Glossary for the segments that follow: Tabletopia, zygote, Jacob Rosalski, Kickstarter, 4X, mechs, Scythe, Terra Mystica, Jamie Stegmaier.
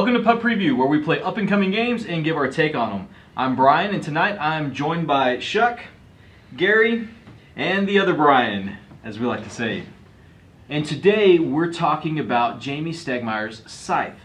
Welcome to Pub Preview, where we play up-and-coming games and give our take on them. I'm Brian, and tonight I'm joined by Shuck, Gary, and the other Brian, as we like to say. And today we're talking about Jamie Stegmaier's Scythe,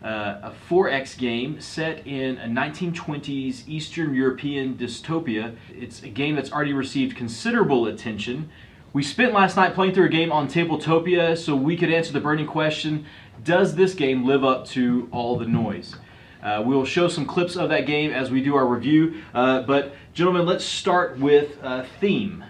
a 4X game set in a 1920s Eastern European dystopia. It's a game that's already received considerable attention. We spent last night playing through a game on Tabletopia, so we could answer the burning question, does this game live up to all the noise? We'll show some clips of that game as we do our review, but gentlemen, let's start with theme.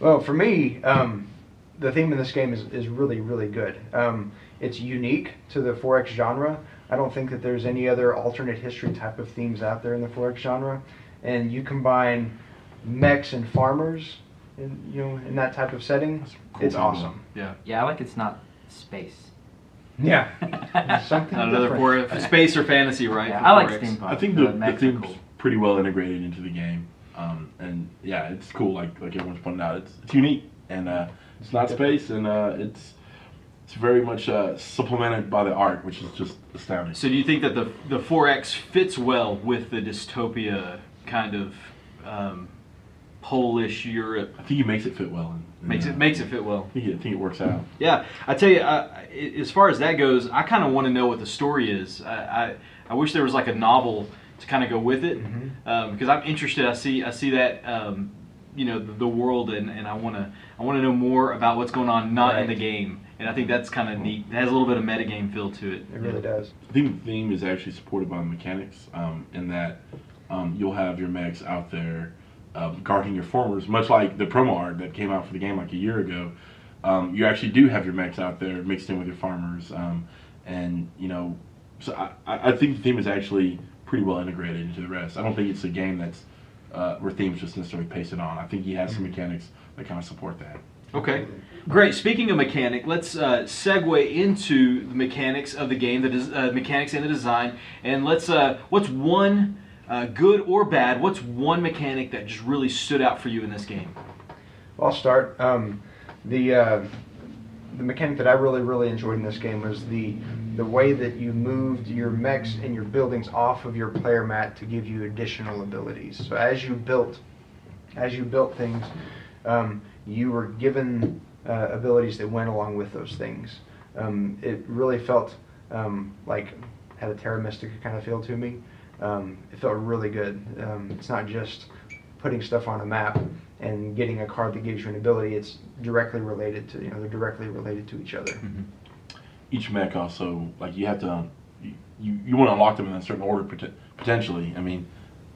Well, for me, the theme in this game is really, really good. It's unique to the 4X genre. I don't think that there's any other alternate history type of themes out there in the 4X genre, and you combine mechs and farmers in that type of setting, it's awesome. Yeah. Yeah, I like it's not space. Yeah. Something different. Space or fantasy, right? Yeah, I like steampunk. I think the theme's cool. Pretty well integrated into the game. And yeah, it's cool, like everyone's pointed out. It's unique, and it's not space, and it's very much supplemented by the art, which is just astounding. So do you think that the 4X fits well with the dystopia kind of Polish Europe? I think he makes it fit well. Makes it fit well. I think it works out. Yeah, I tell you, as far as that goes, I kind of want to know what the story is. I wish there was like a novel to kind of go with it, because I'm interested. I see that you know, the world, and I want to know more about what's going on in the game, and I think that's kind of neat. It has a little bit of metagame feel to it. It really does. I think the theme is actually supported by the mechanics, in that you'll have your mechs out there guarding your farmers, much like the promo art that came out for the game like a year ago. You actually do have your mechs out there mixed in with your farmers, and you know, so I think the theme is actually pretty well integrated into the rest. I don't think it's a game that's where themes just necessarily pasted on. I think he has some mechanics that kind of support that. Okay, great. Speaking of mechanic, let's segue into the mechanics of the game, the mechanics and the design, and let's what's one, good or bad, what's one mechanic that just really stood out for you in this game? Well, I'll start. The mechanic that I really, really enjoyed in this game was the way that you moved your mechs and your buildings off of your player mat to give you additional abilities. So as you built things, you were given abilities that went along with those things. It really felt like had a Terra Mystica kind of feel to me. It felt really good. It's not just putting stuff on a map and getting a card that gives you an ability. It's directly related to, they're directly related to each other. Mm-hmm. Each mech also, like, you have to, you want to unlock them in a certain order potentially. I mean,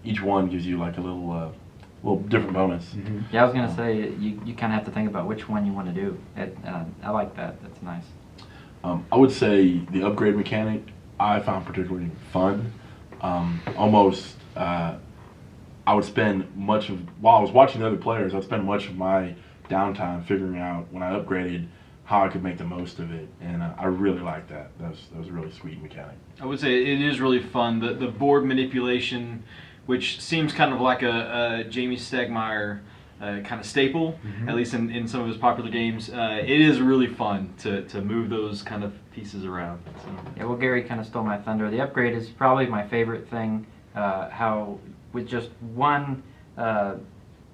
each one gives you like a little different bonus. Mm-hmm. Yeah, I was gonna say you kind of have to think about which one you want to do. I like that. That's nice. I would say the upgrade mechanic I found particularly fun. I would spend much of, while I was watching the other players, I'd spend much of my downtime figuring out when I upgraded how I could make the most of it, and I really liked that. That was a really sweet mechanic. I would say it is really fun. The board manipulation, which seems kind of like a Jamie Stegmaier kind of staple, at least in some of his popular games, it is really fun to move those kind of pieces around. So. Yeah, well, Gary kind of stole my thunder. The upgrade is probably my favorite thing, how with just one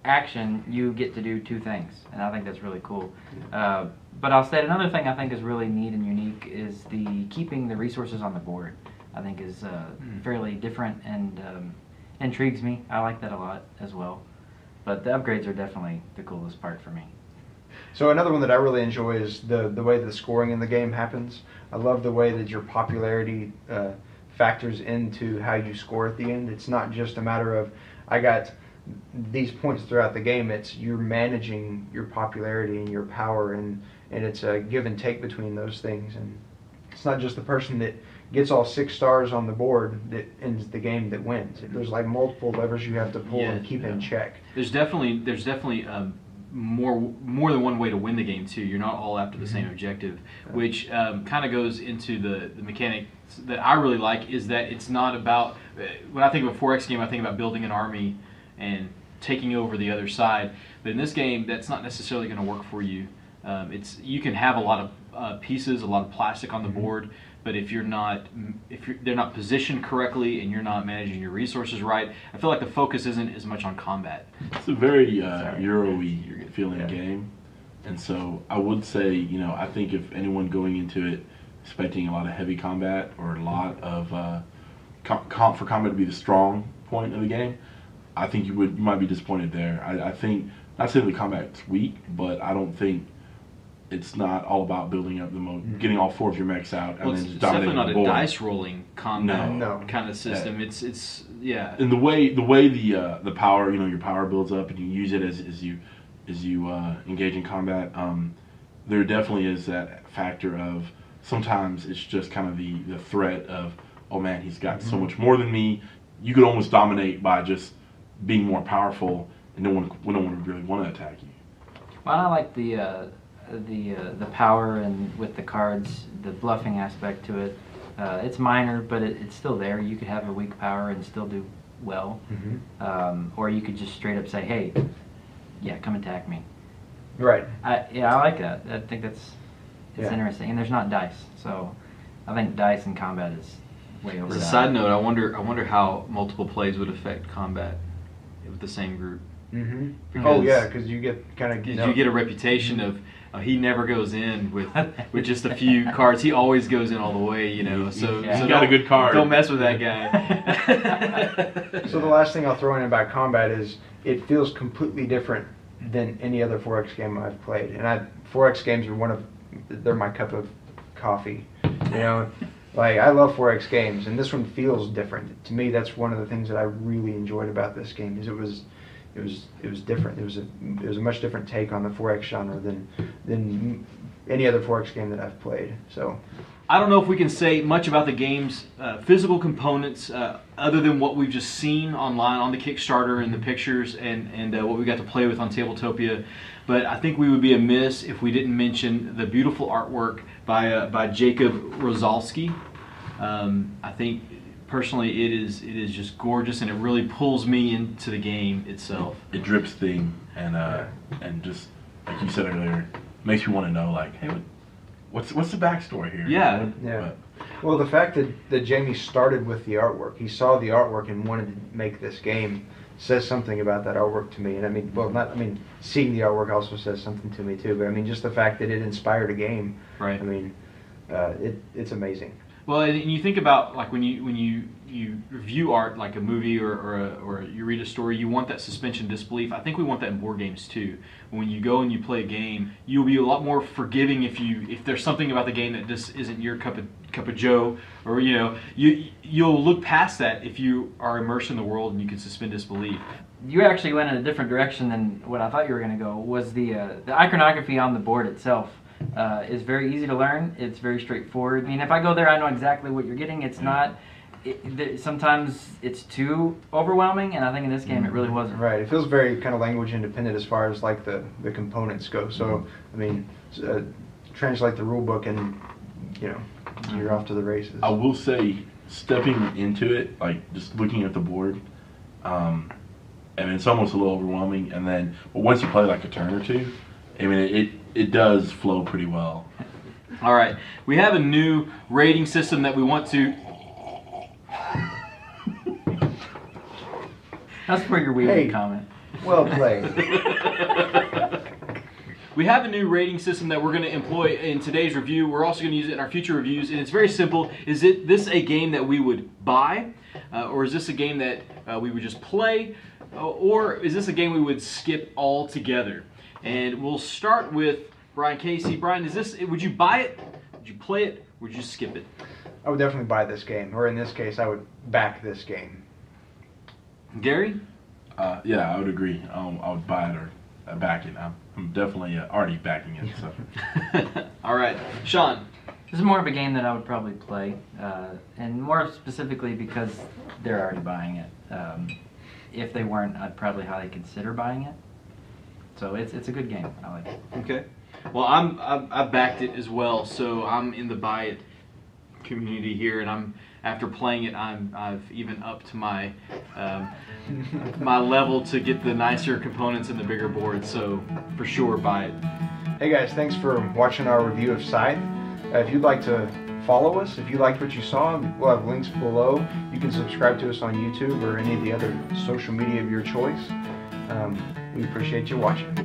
action you get to do two things, and I think that's really cool. But I'll say another thing I think is really neat and unique is the keeping the resources on the board. I think is fairly different and intrigues me. I like that a lot as well. But the upgrades are definitely the coolest part for me. So another one that I really enjoy is the way the scoring in the game happens. I love the way that your popularity factors into how you score at the end. It's not just a matter of, I got these points throughout the game. It's you're managing your popularity and your power, and it's a give and take between those things. And it's not just the person that gets all 6 stars on the board that ends the game that wins. There's like multiple levers you have to pull and keep in check. There's definitely more than one way to win the game too. You're not all after the same objective, which kind of goes into the mechanic that I really like, is that it's not about, when I think of a 4X game, I think about building an army and taking over the other side. But in this game, that's not necessarily going to work for you. You can have a lot of pieces, a lot of plastic on the board, But if you're not, they're not positioned correctly and you're not managing your resources right, I feel like the focus isn't as much on combat. It's a very Euro-y feeling game, and so I would say, you know, I think if anyone going into it expecting a lot of heavy combat or a lot of for combat to be the strong point of the game, I think you might be disappointed there. I think not saying the combat's weak, but I don't think. It's not all about building up the getting all four of your mechs out, and then just dominating the board. It's definitely not a dice rolling combat kind of system. Yeah. It's And the way the power, you know, your power builds up, and you use it as you engage in combat. There definitely is that factor of sometimes it's just kind of the threat of, oh man, he's got so much more than me. You could almost dominate by just being more powerful, and no one would really want to attack you. Well, I like the power, and with the cards, the bluffing aspect to it. It's minor, but it's still there. You could have a weak power and still do well. Or you could just straight up say, hey, yeah, come attack me. Right. I like that. I think that's interesting. And there's not dice, so I think dice in combat is way over. As a side note, I wonder how multiple plays would affect combat with the same group. Because you get kind of you get a reputation of he never goes in with just a few cards. He always goes in all the way, you know. So got a good card. Don't mess with that guy. So the last thing I'll throw in about combat is it feels completely different than any other 4X game I've played. And 4X games are they're my cup of coffee. You know, like I love 4X games, and this one feels different to me. That's one of the things that I really enjoyed about this game is it was different. It was a much different take on the 4X genre than any other 4X game that I've played. So, I don't know if we can say much about the game's physical components other than what we've just seen online on the Kickstarter and the pictures and what we got to play with on Tabletopia. But I think we would be amiss if we didn't mention the beautiful artwork by Jacob Rosalski. I think. Personally, it is just gorgeous, and it really pulls me into the game itself. It drips theme, and just like you said earlier, makes me want to know, like, hey, what's the backstory here? Yeah, Well, the fact that Jamie started with the artwork, he saw the artwork and wanted to make this game, says something about that artwork to me. And I mean, seeing the artwork also says something to me too. But I mean, just the fact that it inspired a game. Right. I mean, it's amazing. Well, and you think about, like, when you review art, like a movie or you read a story, you want that suspension of disbelief. I think we want that in board games too. When you go and you play a game, you'll be a lot more forgiving if there's something about the game that just isn't your cup of Joe, or you know, you'll look past that if you are immersed in the world and you can suspend disbelief. You actually went in a different direction than what I thought you were going to go. Was the iconography on the board itself? It's very easy to learn. It's very straightforward. I mean, if I go there, I know exactly what you're getting. It's not. Sometimes it's too overwhelming, and I think in this game it really wasn't. Right. It feels very kind of language independent as far as like the components go. So I mean, translate the rule book, and you know, you're off to the races. I will say, stepping into it, like just looking at the board, I mean, it's almost a little overwhelming. And then, but once you play like a turn or two, I mean, it does flow pretty well. All right, we have a new rating system that we want to. That's for your weird comment. Well played. We have a new rating system that we're going to employ in today's review. We're also going to use it in our future reviews, and it's very simple. Is this a game that we would buy, or is this a game that we would just play, or is this a game we would skip altogether? And we'll start with Brian Casey. Brian, would you buy it? Would you play it? Would you skip it? I would definitely buy this game, or in this case, I would back this game. Gary? Yeah, I would agree. I would buy it or back it. I'm definitely already backing it. So. All right, Sean. This is more of a game that I would probably play, and more specifically because they're already buying it. If they weren't, I'd probably highly consider buying it. So it's a good game. I like it. Okay. Well, I backed it as well, so I'm in the buy it community here, and I'm after playing it, I've even upped my my level to get the nicer components and the bigger board. So for sure, buy it. Hey guys, thanks for watching our review of Scythe. If you'd like to follow us. If you liked what you saw, we'll have links below. You can subscribe to us on YouTube or any of the other social media of your choice. We appreciate you watching.